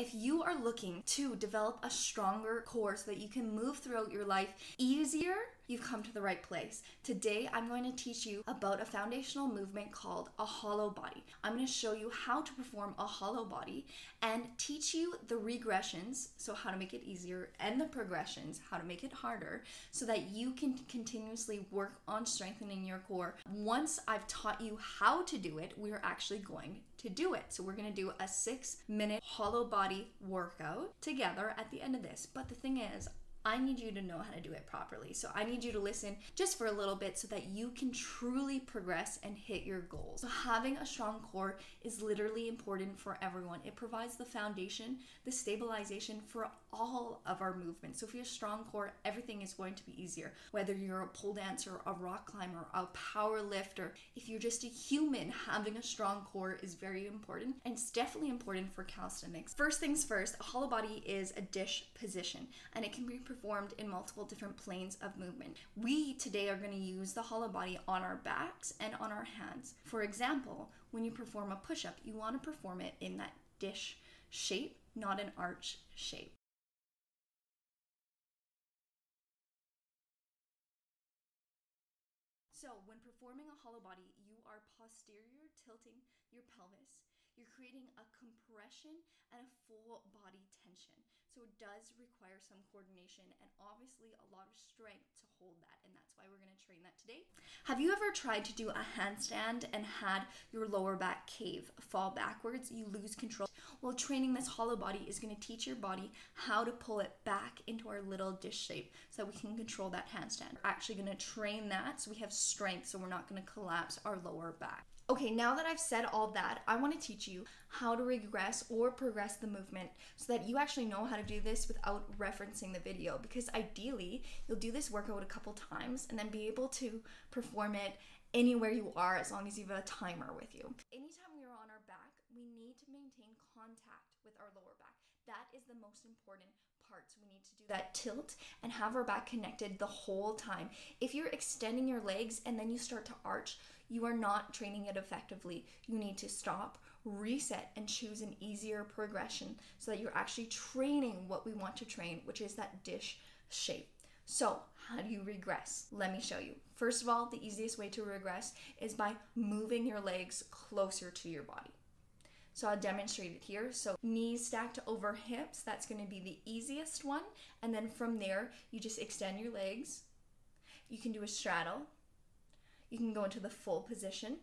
if you are looking to develop a stronger core so that you can move throughout your life easier, you've come to the right place. Today, I'm going to teach you about a foundational movement called a hollow body. I'm going to show you how to perform a hollow body and teach you the regressions, so how to make it easier, and the progressions, how to make it harder, so that you can continuously work on strengthening your core. Once I've taught you how to do it, we're actually going to do it. So we're going to do a 6-minute hollow body workout together at the end of this. But the thing is, I need you to know how to do it properly. So I need you to listen just for a little bit so that you can truly progress and hit your goals. So having a strong core is literally important for everyone. It provides the foundation, the stabilization for all of our movements. So if you have a strong core, everything is going to be easier. Whether you're a pole dancer, a rock climber, a power lifter, if you're just a human, having a strong core is very important. And it's definitely important for calisthenics. First things first, a hollow body is a dish position, and it can be performed in multiple different planes of movement. We today are going to use the hollow body on our backs and on our hands. For example, when you perform a push-up, you want to perform it in that dish shape, not an arch shape. So when performing a hollow body, you are posterior tilting your pelvis. You're creating a compression and a full body tension. So it does require some coordination and obviously a lot of strength to hold that. And that's why we're going to train that today. Have you ever tried to do a handstand and had your lower back cave, fall backwards? You lose control. Well, training this hollow body is going to teach your body how to pull it back into our little dish shape so that we can control that handstand. We're actually going to train that so we have strength, so we're not going to collapse our lower back. Okay, now that I've said all that, I want to teach you how to regress or progress the movement so that you actually know how to do this without referencing the video, because ideally you'll do this workout a couple times and then be able to perform it anywhere you are as long as you have a timer with you. Anytime we are on our back, we need to maintain contact with our lower back. That is the most important part. So we need to do that tilt and have our back connected the whole time. If you're extending your legs and then you start to arch, you are not training it effectively. You need to stop, reset, and choose an easier progression so that you're actually training what we want to train, which is that dish shape. So how do you regress? Let me show you. First of all, the easiest way to regress is by moving your legs closer to your body. So I'll demonstrate it here. So knees stacked over hips, that's going to be the easiest one. And then from there, you just extend your legs. You can do a straddle. You can go into the full position,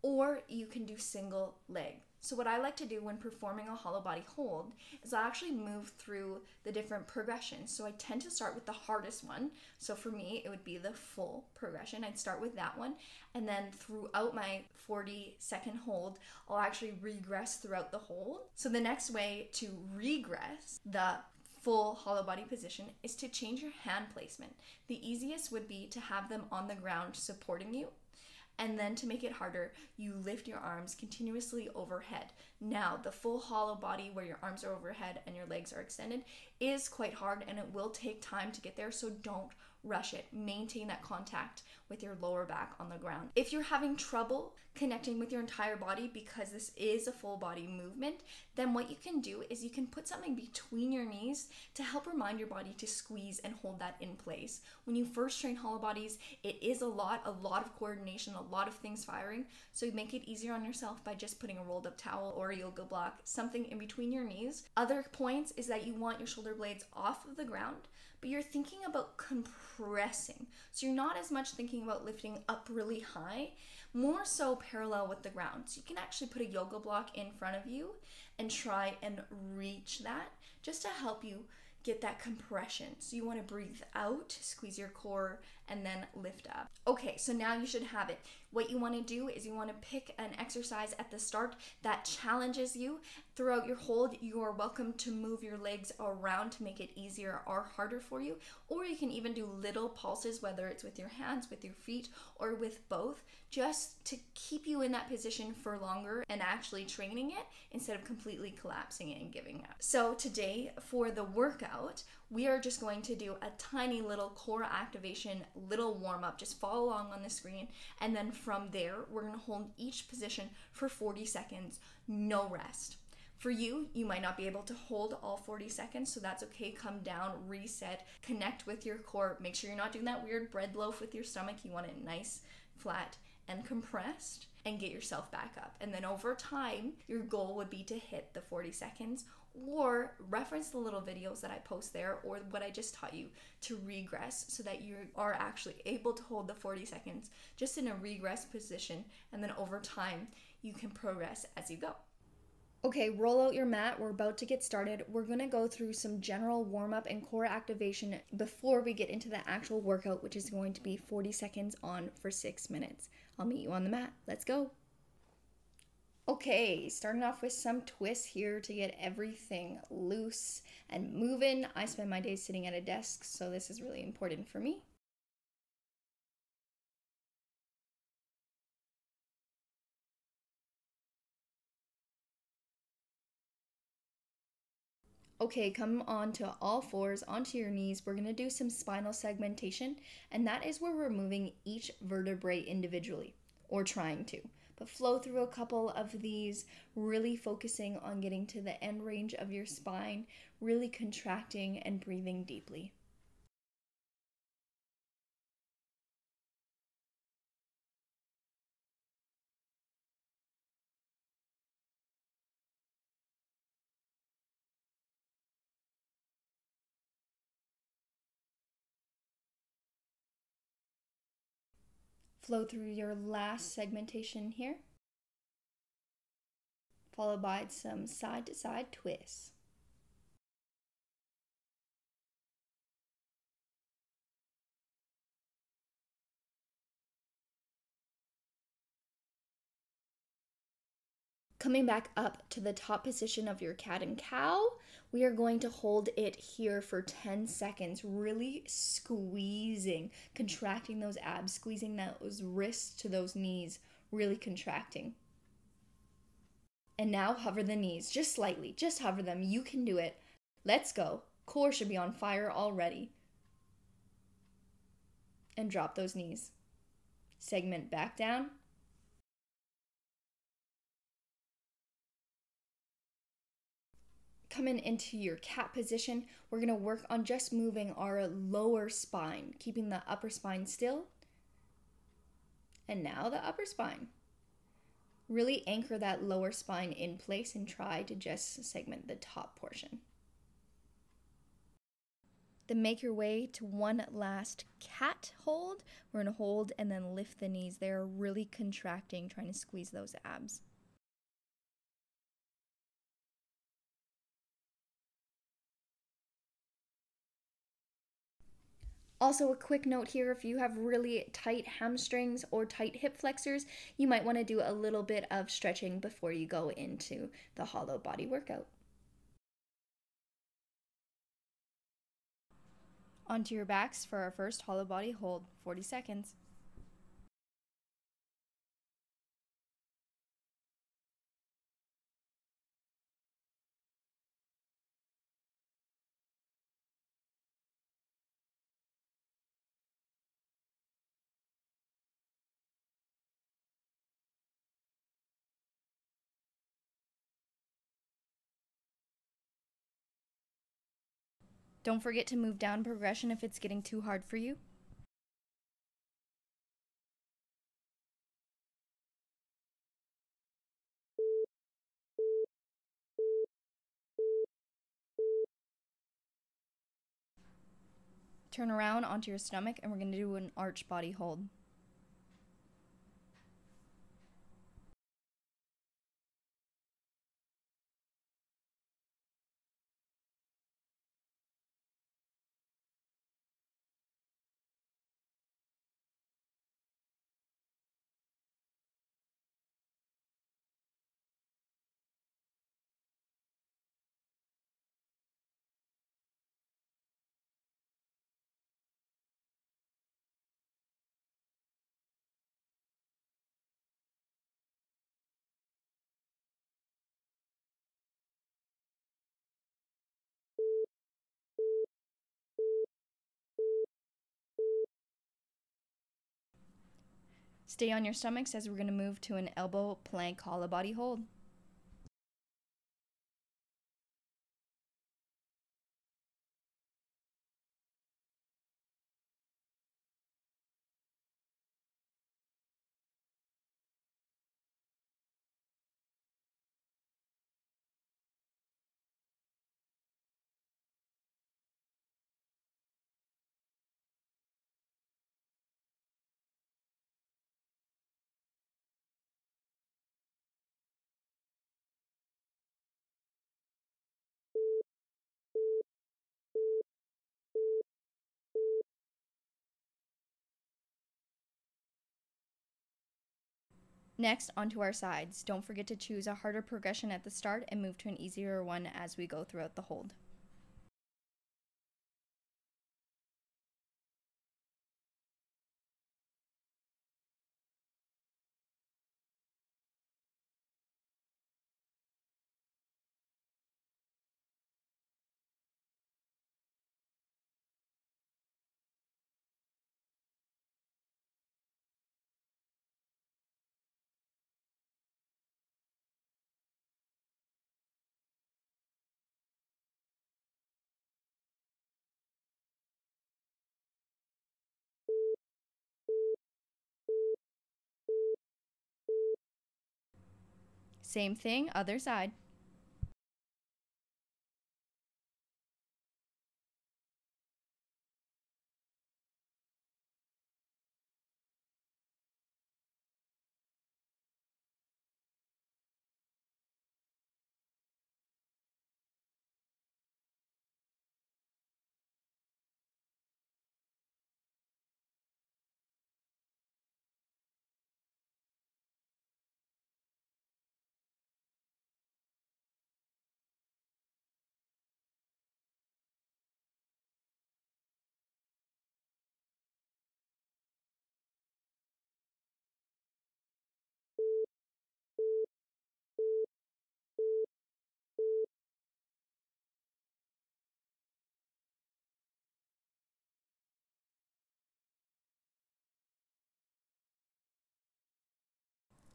or you can do single leg. So what I like to do when performing a hollow body hold is I actually move through the different progressions. So I tend to start with the hardest one. So for me, it would be the full progression. I'd start with that one. And then throughout my 40-second hold, I'll actually regress throughout the hold. So the next way to regress the full hollow body position is to change your hand placement. The easiest would be to have them on the ground supporting you, and then to make it harder, you lift your arms continuously overhead. Now, the full hollow body where your arms are overhead and your legs are extended is quite hard, and it will take time to get there, so don't rush it. Maintain that contact with your lower back on the ground. If you're having trouble connecting with your entire body because this is a full body movement, then what you can do is you can put something between your knees to help remind your body to squeeze and hold that in place. When you first train hollow bodies, it is a lot of coordination, a lot of things firing, so you make it easier on yourself by just putting a rolled up towel or a yoga block, something in between your knees. Other points is that you want your shoulder blades off of the ground, but you're thinking about compressing. So you're not as much thinking about lifting up really high, more so parallel with the ground. So you can actually put a yoga block in front of you and try and reach that just to help you get that compression. So you want to breathe out, squeeze your core, and then lift up. Okay, so now you should have it. What you want to do is you want to pick an exercise at the start that challenges you. Throughout your hold, you are welcome to move your legs around to make it easier or harder for you, or you can even do little pulses, whether it's with your hands, with your feet, or with both, just to keep you in that position for longer and actually training it instead of completely collapsing it and giving up. So today for the workout, we are just going to do a tiny little core activation, little warm up. Just follow along on the screen, and then from there, we're going to hold each position for 40 seconds, no rest. For you, you might not be able to hold all 40 seconds, so that's okay. Come down, reset, connect with your core. Make sure you're not doing that weird bread loaf with your stomach. You want it nice, flat, and compressed, and get yourself back up. And then over time, your goal would be to hit the 40 seconds or reference the little videos that I post there or what I just taught you to regress so that you are actually able to hold the 40 seconds just in a regress position. And then over time, you can progress as you go. Okay, roll out your mat. We're about to get started. We're going to go through some general warm-up and core activation before we get into the actual workout, which is going to be 40 seconds on for 6 minutes. I'll meet you on the mat. Let's go. Okay, starting off with some twists here to get everything loose and moving. I spend my days sitting at a desk, so this is really important for me. Okay, come on to all fours, onto your knees. We're gonna do some spinal segmentation, and that is where we're moving each vertebrae individually, or trying to. But flow through a couple of these, really focusing on getting to the end range of your spine, really contracting and breathing deeply. Flow through your last segmentation here, followed by some side-to-side twists. Coming back up to the top position of your cat and cow, we are going to hold it here for 10 seconds, really squeezing, contracting those abs, squeezing those wrists to those knees, really contracting. And now hover the knees, just slightly, just hover them. You can do it. Let's go. Core should be on fire already. And drop those knees. Segment back down. Coming into your cat position, we're going to work on just moving our lower spine, keeping the upper spine still. And now the upper spine. Really anchor that lower spine in place and try to just segment the top portion. Then make your way to one last cat hold. We're going to hold and then lift the knees. They're really contracting, trying to squeeze those abs. Also, a quick note here, if you have really tight hamstrings or tight hip flexors, you might want to do a little bit of stretching before you go into the hollow body workout. Onto your backs for our first hollow body hold, 40 seconds. Don't forget to move down progression if it's getting too hard for you. Turn around onto your stomach and we're going to do an arch body hold. Stay on your stomachs as we're going to move to an elbow plank hollow body hold. Next, onto our sides. Don't forget to choose a harder progression at the start and move to an easier one as we go throughout the hold. Same thing, other side.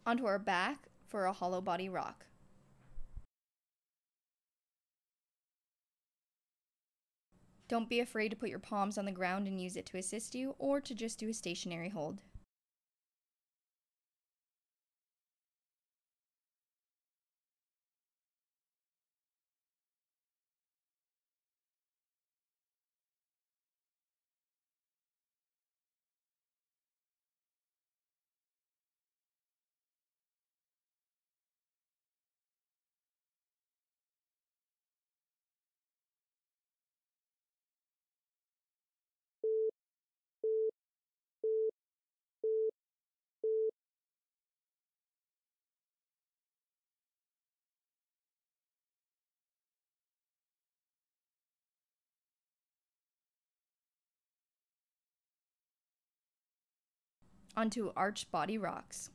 Onto our back for a hollow body rock. Don't be afraid to put your palms on the ground and use it to assist you, or to just do a stationary hold. Onto arch body rocks.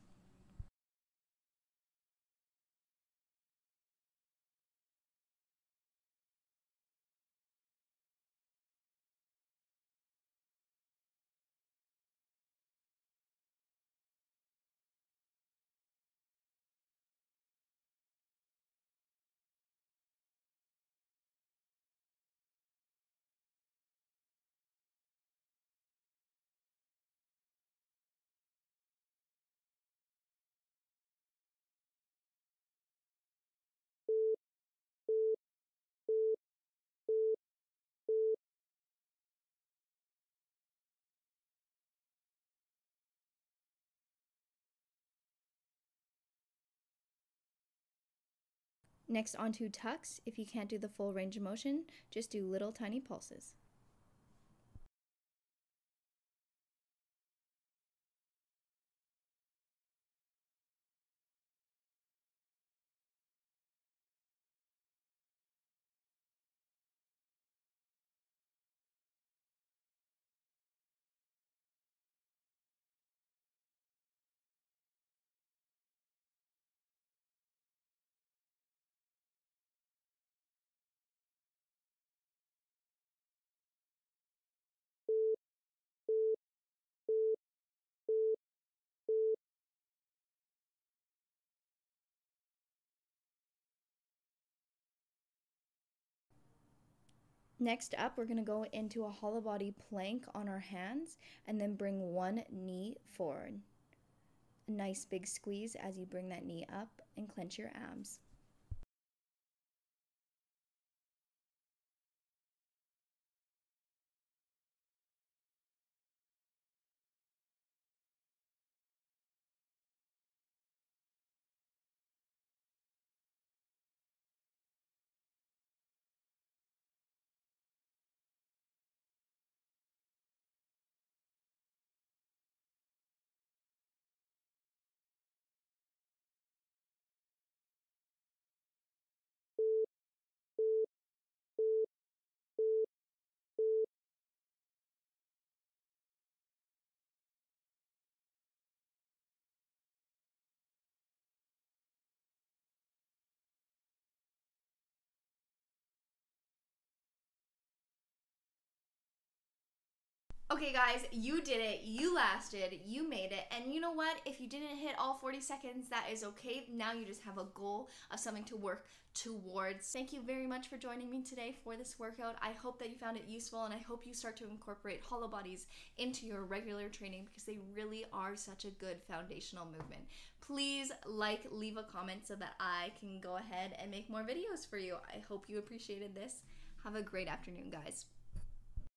Next, onto tucks. If you can't do the full range of motion, just do little tiny pulses. Next up, we're going to go into a hollow body plank on our hands and then bring one knee forward. A nice big squeeze as you bring that knee up and clench your abs. Okay guys, you did it, you lasted, you made it, and you know what? If you didn't hit all 40 seconds, that is okay. Now you just have a goal of something to work towards. Thank you very much for joining me today for this workout. I hope that you found it useful, and I hope you start to incorporate hollow bodies into your regular training because they really are such a good foundational movement. Please like, leave a comment so that I can go ahead and make more videos for you. I hope you appreciated this. Have a great afternoon, guys.